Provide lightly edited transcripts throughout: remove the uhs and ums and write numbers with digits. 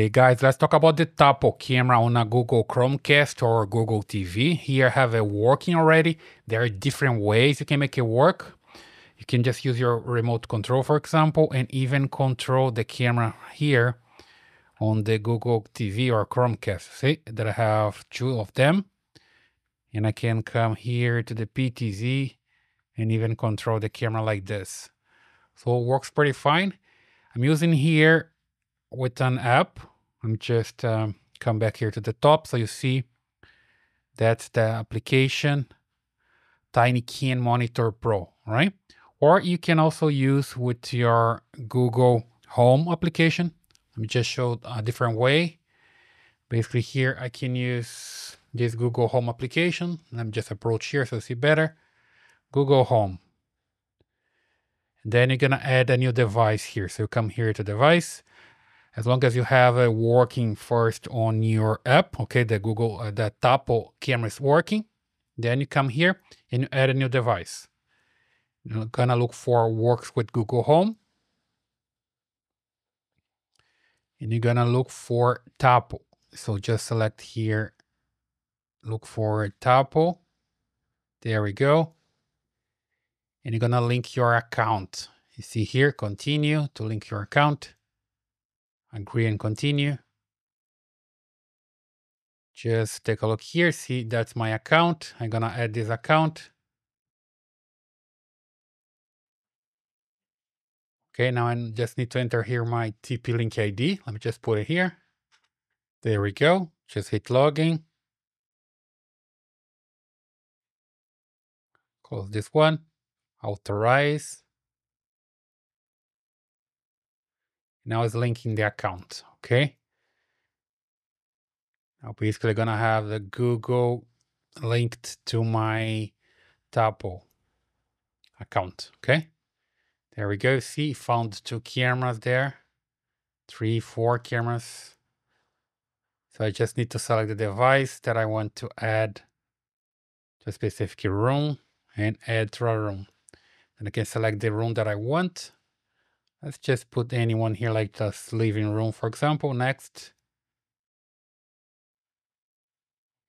Hey guys, let's talk about the Tapo camera on a Google Chromecast or Google TV. Here I have it working already. There are different ways you can make it work. You can just use your remote control, for example, and even control the camera here on the Google TV or Chromecast. See that I have two of them, and I can come here to the PTZ and even control the camera like this. So it works pretty fine. I'm using here with an app. I'm just come back here to the top. So you see that's the application TinyCam Monitor Pro, right? Or you can also use with your Google Home application. Let me just show a different way. Basically here, I can use this Google Home application. Let me just approach here so you see better. Google Home. Then you're gonna add a new device here. So you come here to device. As long as you have it working first on your app, okay, the Google, the Tapo camera is working. Then you come here and you add a new device. You're gonna look for works with Google Home. And you're gonna look for Tapo. So just select here, look for Tapo. There we go. And you're gonna link your account. You see here, continue to link your account. Agree and continue. Just take a look here. See, that's my account. I'm gonna add this account. Okay, now I just need to enter here my TP-Link ID. Let me just put it here. There we go. Just hit login. Close this one. Authorize. Now it's linking the account, okay? Now basically gonna have the Google linked to my Tapo account, okay? There we go, see, found two cameras there, four cameras. So I just need to select the device that I want to add to a specific room and add to a room. And I can select the room that I want. Let's just put anyone here, like this living room, for example, next.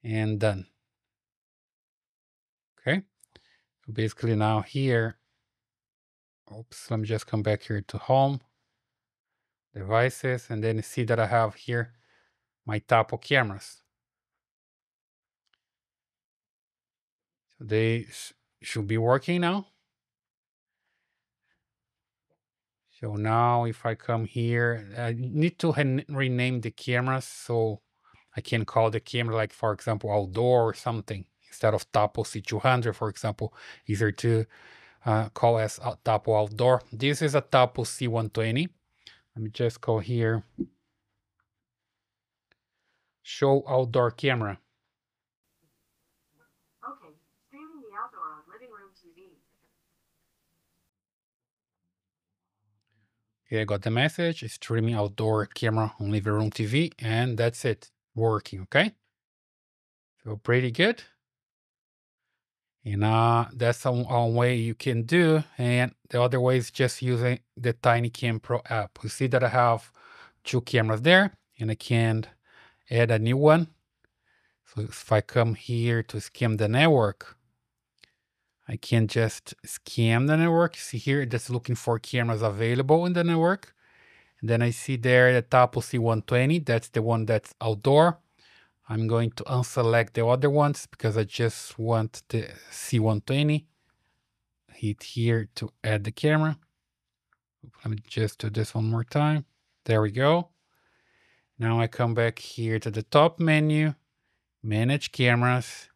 And done. Okay. So basically now here, oops, let me just come back here to home, devices, and then you see that I have here my Tapo cameras. So they should be working now. So now if I come here, I need to rename the cameras so I can call the camera, like for example, outdoor or something, instead of Tapo C200, for example, easier to call as Tapo outdoor. This is a Tapo C120. Let me just go here, show outdoor camera. Okay, streaming the outdoor on living room TV. Okay, I got the message, it's streaming outdoor camera on living room TV, and that's it, working, okay? So pretty good. And that's one way you can do, and the other way is just using the TinyCam Pro app. You see that I have two cameras there, and I can add a new one. So if I come here to scan the network, I can just scan the network. See here, that's looking for cameras available in the network. And then I see there the Tapo C120. That's the one that's outdoor. I'm going to unselect the other ones because I just want the C120. Hit here to add the camera. Let me just do this one more time. There we go. Now I come back here to the top menu, manage cameras.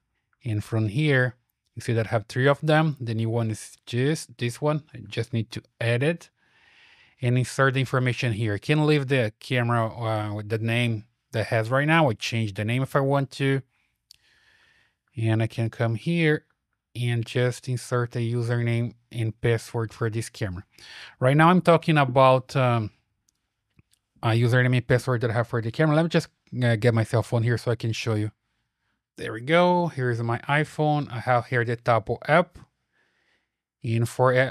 And from here, you see that I have three of them. The new one is just this one. I just need to add it and insert the information here. I can leave the camera with the name that has right now. I change the name if I want to. And I can come here and just insert a username and password for this camera. Right now I'm talking about a username and password that I have for the camera. Let me just get my cell phone here so I can show you. There we go. Here's my iPhone. I have here the Tapo app. And for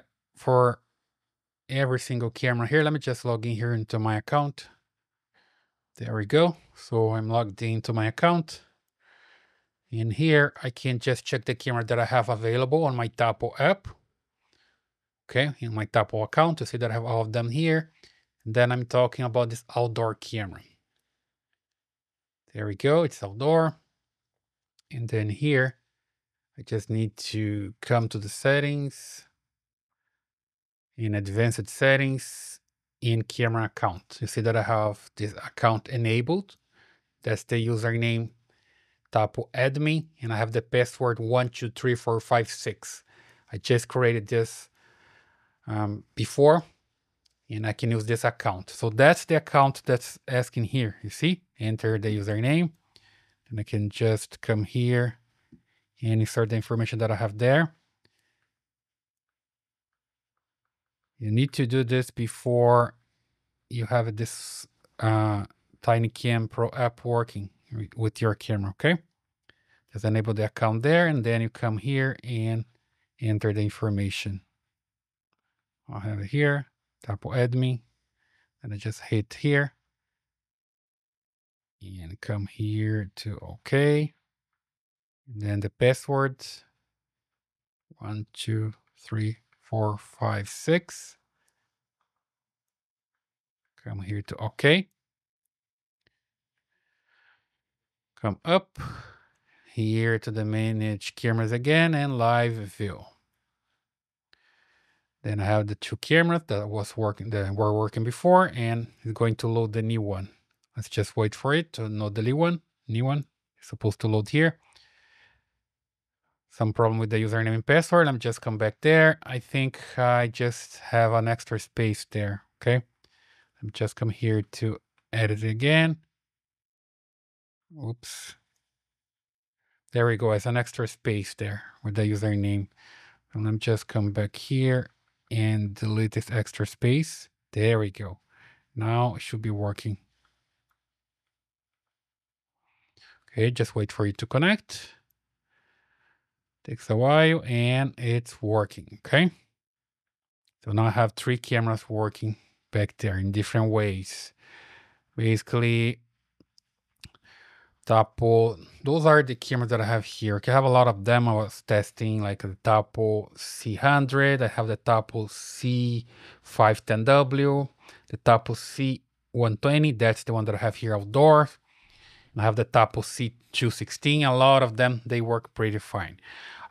every single camera here, let me just log in here into my account. There we go. So I'm logged into my account. In here, I can just check the camera that I have available on my Tapo app. Okay, in my Tapo account, you see that I have all of them here. And then I'm talking about this outdoor camera. There we go, it's outdoor. And then here, I just need to come to the settings. In advanced settings, in camera account. You see that I have this account enabled. That's the username Tapo admin, and I have the password 123456. I just created this before, and I can use this account. So that's the account that's asking here, you see, enter the username. And I can just come here and insert the information that I have there. You need to do this before you have this TinyCam Pro app working with your camera, okay? Just enable the account there, and then you come here and enter the information. I'll have it here, Tapo admin, and I just hit here. And come here to okay. And then the password, 123456. Come here to okay. Come up here to the manage cameras again and live view. Then I have the two cameras that were working before, and it's going to load the new one. Let's just wait for it to load the new one. It's supposed to load here. Some problem with the username and password. I'm just come back there. I think I just have an extra space there. Okay. I'm just come here to edit it again. Oops. There we go. It's an extra space there with the username. And I'm just come back here and delete this extra space. There we go. Now it should be working. Okay, just wait for it to connect. Takes a while, and it's working, okay? So now I have three cameras working back there in different ways. Basically, Tapo, those are the cameras that I have here. Okay, I have a lot of them. I was testing like the Tapo C100. I have the Tapo C510W, the Tapo C120. That's the one that I have here outdoors. I have the Tapo C216, a lot of them, they work pretty fine.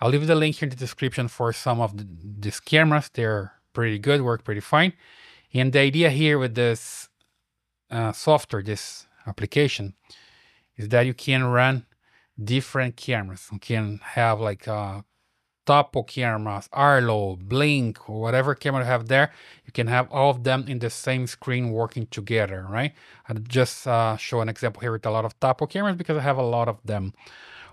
I'll leave the link here in the description for some of these cameras. They're pretty good, work pretty fine. And the idea here with this software, this application, is that you can run different cameras. You can have like Tapo cameras, Arlo, Blink, or whatever camera you have there. You can have all of them in the same screen working together, right? I'll just show an example here with a lot of Tapo cameras because I have a lot of them.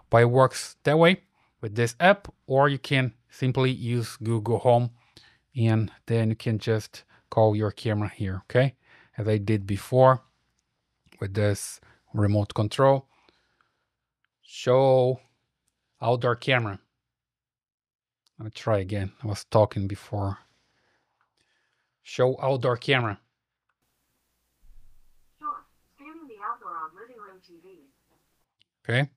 But it works that way with this app, or you can simply use Google Home, and then you can just call your camera here, okay? As I did before with this remote control. Show outdoor camera. Let me try again. I was talking before. Show outdoor camera. Sure. Scanning the outdoor on living room TV. Okay.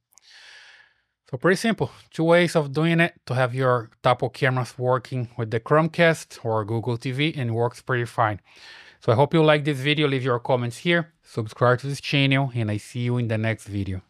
So pretty simple. Two ways of doing it to have your Tapo cameras working with the Chromecast or Google TV, and it works pretty fine. So I hope you like this video. Leave your comments here. Subscribe to this channel, and I see you in the next video.